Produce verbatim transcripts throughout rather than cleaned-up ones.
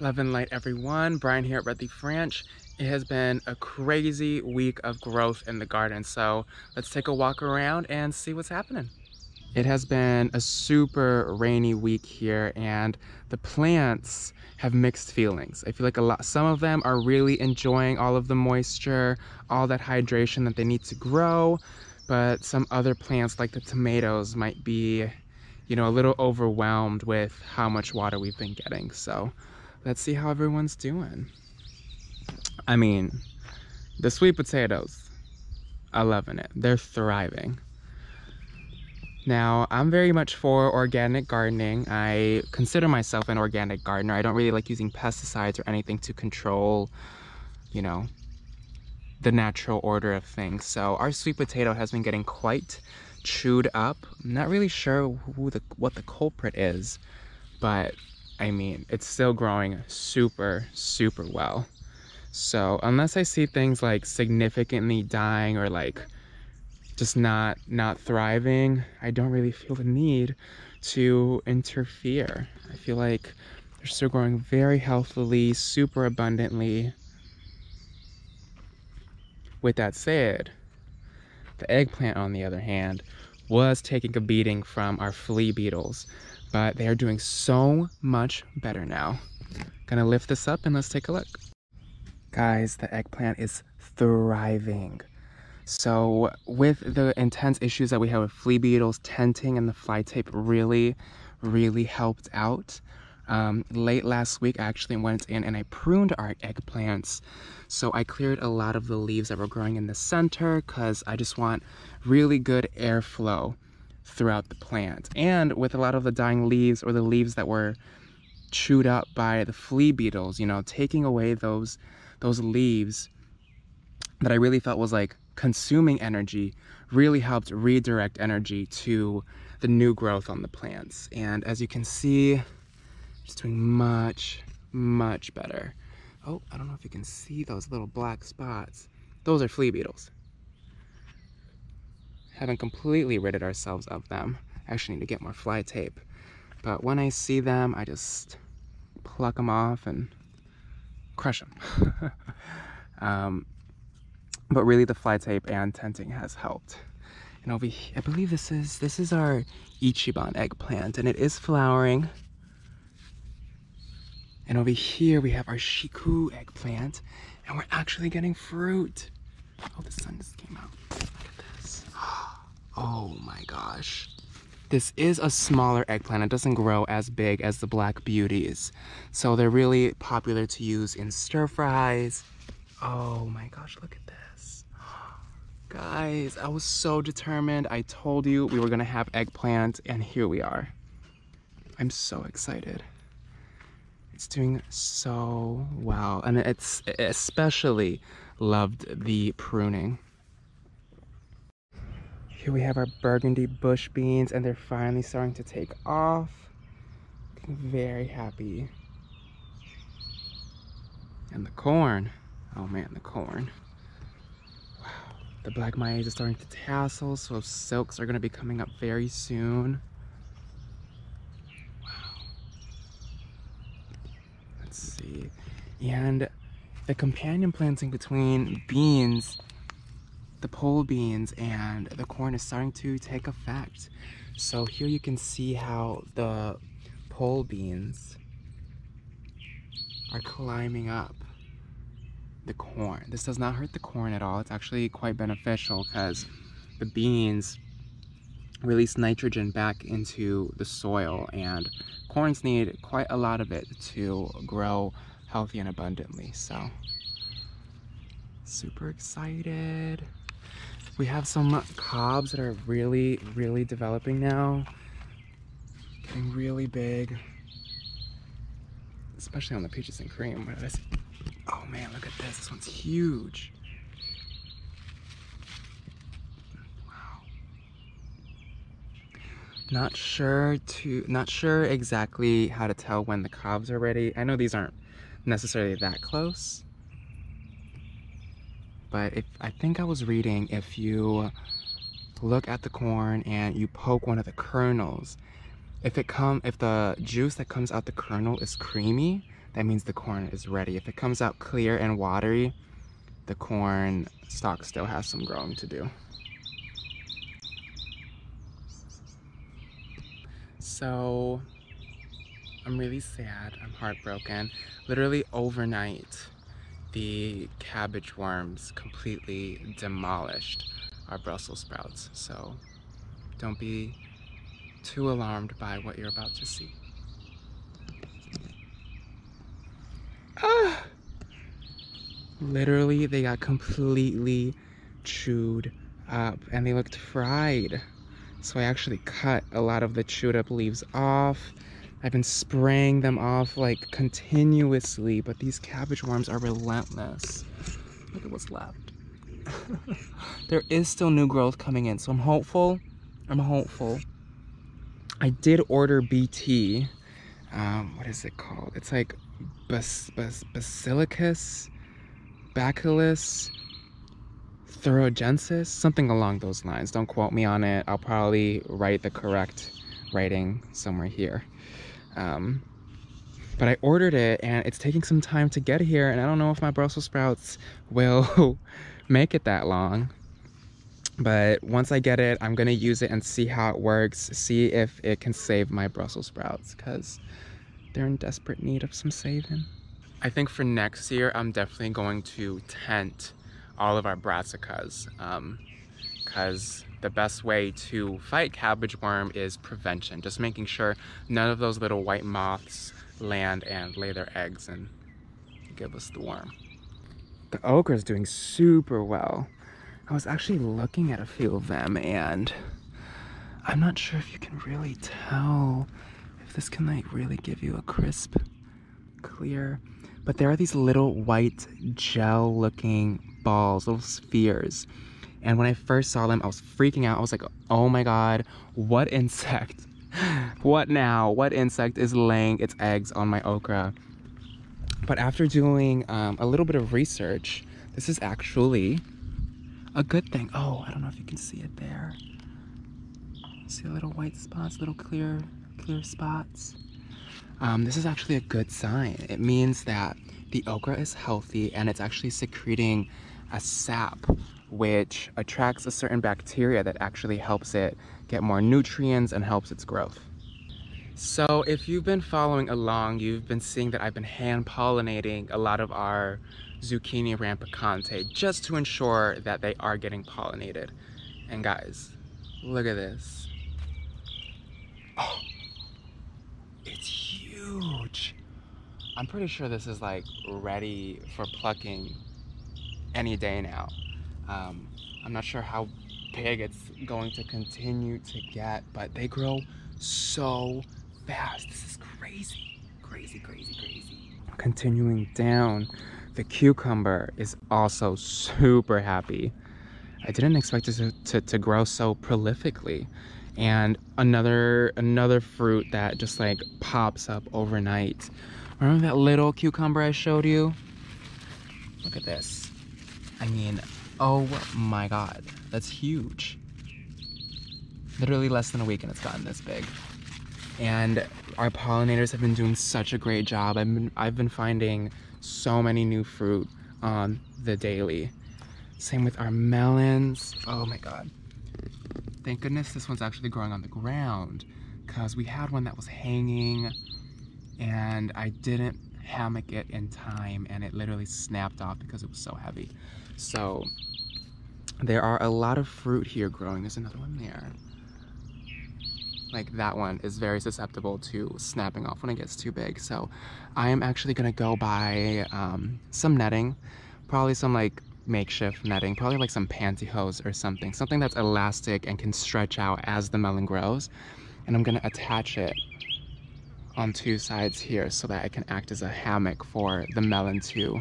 Love and light, everyone. Brian here at Redleaf Ranch. It has been a crazy week of growth in the garden, so let's take a walk around and see what's happening. It has been a super rainy week here, and the plants have mixed feelings. I feel like a lot, some of them are really enjoying all of the moisture, all that hydration that they need to grow, but some other plants, like the tomatoes, might be, you know, a little overwhelmed with how much water we've been getting. So let's see how everyone's doing. I mean, the sweet potatoes, I'm loving it. They're thriving. Now, I'm very much for organic gardening. I consider myself an organic gardener. I don't really like using pesticides or anything to control, you know, the natural order of things. So our sweet potato has been getting quite chewed up. I'm not really sure who the what the culprit is, but I mean, it's still growing super, super well. So unless I see things like significantly dying or like just not not thriving, I don't really feel the need to interfere. I feel like they're still growing very healthily, super abundantly. With that said, the eggplant, on the other hand, was taking a beating from our flea beetles, but they are doing so much better now. Gonna lift this up and let's take a look. Guys, the eggplant is thriving. So with the intense issues that we have with flea beetles, tenting and the fly tape really, really helped out. Um, late last week, I actually went in and I pruned our eggplants. So I cleared a lot of the leaves that were growing in the center because I just want really good airflow throughout the plant. And with a lot of the dying leaves or the leaves that were chewed up by the flea beetles, you know, taking away those, those leaves that I really felt was like consuming energy really helped redirect energy to the new growth on the plants. And as you can see, just doing much, much better. Oh, I don't know if you can see those little black spots. Those are flea beetles. Haven't completely ridded ourselves of them. I actually need to get more fly tape. But when I see them, I just pluck them off and crush them. um, But really the fly tape and tenting has helped. And over here, I believe this is this is our Ichiban eggplant, and it is flowering. And over here we have our Shiku eggplant, and we're actually getting fruit. Oh, the sun just came out. Look at this. Oh my gosh. This is a smaller eggplant. It doesn't grow as big as the Black Beauties. So they're really popular to use in stir fries. Oh my gosh, look at this. Guys, I was so determined. I told you we were gonna have eggplant, and here we are. I'm so excited. It's doing so well, and it's especially loved the pruning. Here we have our Burgundy Bush Beans, and they're finally starting to take off. I'm very happy. And the corn. Oh man, the corn. Wow. The black myas are starting to tassel, so silks are gonna be coming up very soon. Wow. Let's see. And the companion planting between beans, the pole beans, and the corn is starting to take effect. So here you can see how the pole beans are climbing up the corn. This does not hurt the corn at all. It's actually quite beneficial because the beans release nitrogen back into the soil, and corns need quite a lot of it to grow healthy and abundantly. So super excited. We have some cobs that are really, really developing now, getting really big, especially on the peaches and cream. What did I say? Oh man, look at this. This one's huge. Wow. Not sure to not sure exactly how to tell when the cobs are ready. I know these aren't necessarily that close. But if I think I was reading, if you look at the corn and you poke one of the kernels, if it come if the juice that comes out the kernel is creamy, that means the corn is ready. If it comes out clear and watery, the corn stalk still has some growing to do. So I'm really sad, I'm heartbroken. Literally overnight, the cabbage worms completely demolished our Brussels sprouts. So don't be too alarmed by what you're about to see. Ah! Literally, they got completely chewed up and they looked fried. So I actually cut a lot of the chewed up leaves off. I've been spraying them off like continuously, but these cabbage worms are relentless. Look at what's left. There is still new growth coming in, so I'm hopeful. I'm hopeful. I did order B T. Um, what is it called? It's like bas bas basilicus, bacillus thuringiensis, something along those lines. Don't quote me on it. I'll probably write the correct writing somewhere here. Um, but I ordered it and it's taking some time to get here, and I don't know if my Brussels sprouts will make it that long. But once I get it, I'm gonna use it and see how it works, see if it can save my Brussels sprouts, because they're in desperate need of some saving. I think for next year, I'm definitely going to tent all of our brassicas, because um, the best way to fight cabbage worm is prevention. Just making sure none of those little white moths land and lay their eggs and give us the worm. The okra is doing super well. I was actually looking at a few of them, and I'm not sure if you can really tell if this can like really give you a crisp, clear, but there are these little white gel looking balls, little spheres. And when I first saw them, I was freaking out. I was like, oh my God, what insect? What now? What insect is laying its eggs on my okra? But after doing um, a little bit of research, this is actually a good thing. Oh, I don't know if you can see it there. See the little white spots, little clear, clear spots? Um, this is actually a good sign. It means that the okra is healthy and it's actually secreting a sap, which attracts a certain bacteria that actually helps it get more nutrients and helps its growth. So if you've been following along, you've been seeing that I've been hand pollinating a lot of our zucchini rampicante just to ensure that they are getting pollinated. And guys, look at this. Oh, it's huge. I'm pretty sure this is like ready for plucking any day now. Um, I'm not sure how big it's going to continue to get, but they grow so fast. This is crazy, crazy, crazy, crazy. Continuing down, the cucumber is also super happy. I didn't expect it to, to, to grow so prolifically. And another, another fruit that just like pops up overnight. Remember that little cucumber I showed you? Look at this. I mean, oh my God, that's huge. Literally less than a week and it's gotten this big. And our pollinators have been doing such a great job. I've been, I've been finding so many new fruit on the daily. Same with our melons. Oh my God. Thank goodness this one's actually growing on the ground, because we had one that was hanging and I didn't hammock it in time and it literally snapped off because it was so heavy. So there are a lot of fruit here growing. There's another one there. Like that one is very susceptible to snapping off when it gets too big. So I am actually gonna go buy um, some netting, probably some like makeshift netting, probably like some pantyhose or something, something that's elastic and can stretch out as the melon grows. And I'm gonna attach it on two sides here so that it can act as a hammock for the melon to,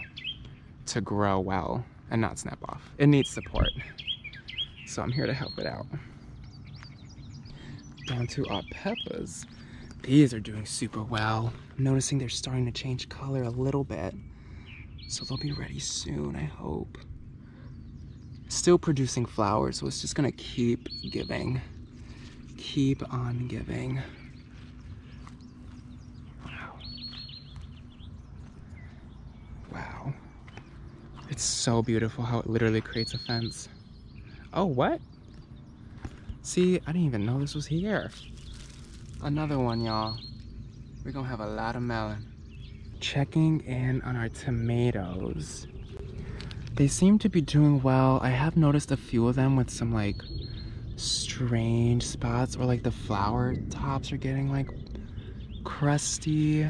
to grow well and not snap off. It needs support. So I'm here to help it out. Down to our peppers. These are doing super well. I'm noticing they're starting to change color a little bit. So they'll be ready soon, I hope. Still producing flowers, so it's just gonna keep giving. Keep on giving. Wow. It's so beautiful how it literally creates a fence. Oh, what? See, I didn't even know this was here. Another one, y'all. We're gonna have a lot of melon. Checking in on our tomatoes. They seem to be doing well. I have noticed a few of them with some like strange spots, or like the flower tops are getting like crusty.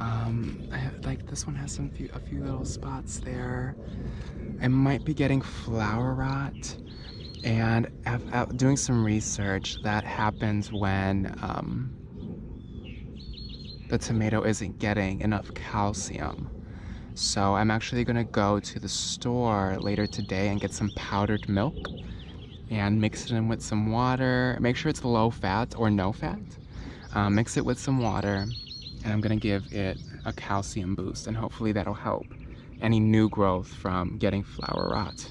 Um, I have, like this one has some few, a few little spots there. I might be getting flower rot, and I've, I've, doing some research, that happens when um, the tomato isn't getting enough calcium. So I'm actually gonna go to the store later today and get some powdered milk and mix it in with some water. Make sure it's low fat or no fat. Uh, mix it with some water, and I'm gonna give it a calcium boost, and hopefully that'll help any new growth from getting flower rot.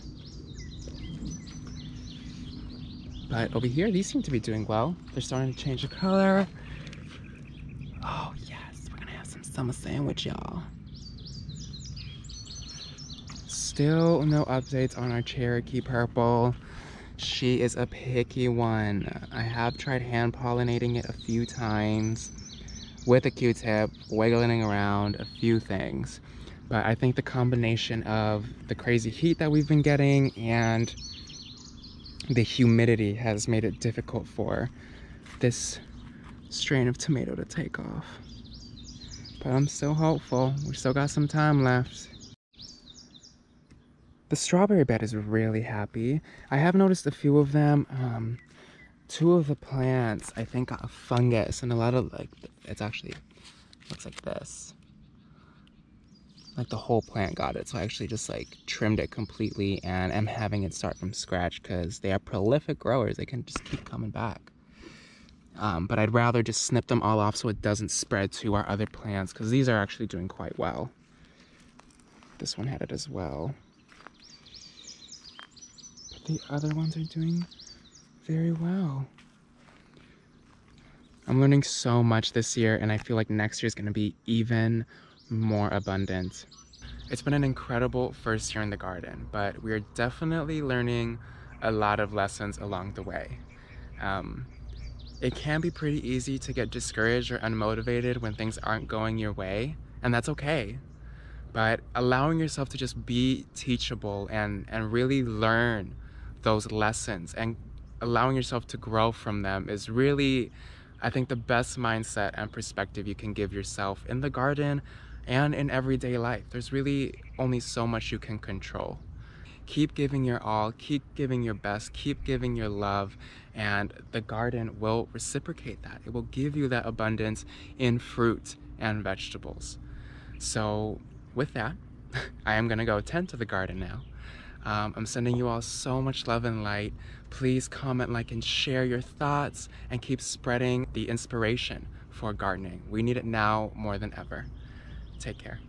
But over here, these seem to be doing well. They're starting to change the color. Oh yes, we're gonna have some summer sandwich, y'all. Still no updates on our Cherokee purple. She is a picky one. I have tried hand pollinating it a few times with a Q-tip, wiggling around a few things. But I think the combination of the crazy heat that we've been getting and the humidity has made it difficult for this strain of tomato to take off. But I'm still hopeful. We still got some time left. The strawberry bed is really happy. I have noticed a few of them. Um, two of the plants, I think, got a fungus, and a lot of like, it's actually, looks like this. Like the whole plant got it, so I actually just like trimmed it completely and I'm having it start from scratch because they are prolific growers. They can just keep coming back. Um, but I'd rather just snip them all off so it doesn't spread to our other plants, because these are actually doing quite well. This one had it as well. But the other ones are doing very well. I'm learning so much this year, and I feel like next year is going to be even more abundant. It's been an incredible first year in the garden, but we're definitely learning a lot of lessons along the way. Um, it can be pretty easy to get discouraged or unmotivated when things aren't going your way, and that's okay. But allowing yourself to just be teachable and, and really learn those lessons and allowing yourself to grow from them is really, I think, the best mindset and perspective you can give yourself in the garden and in everyday life. There's really only so much you can control. Keep giving your all, keep giving your best, keep giving your love, and the garden will reciprocate that. It will give you that abundance in fruit and vegetables. So with that, I am gonna go tend to the garden now. Um, I'm sending you all so much love and light. Please comment, like, and share your thoughts, and keep spreading the inspiration for gardening. We need it now more than ever. Take care.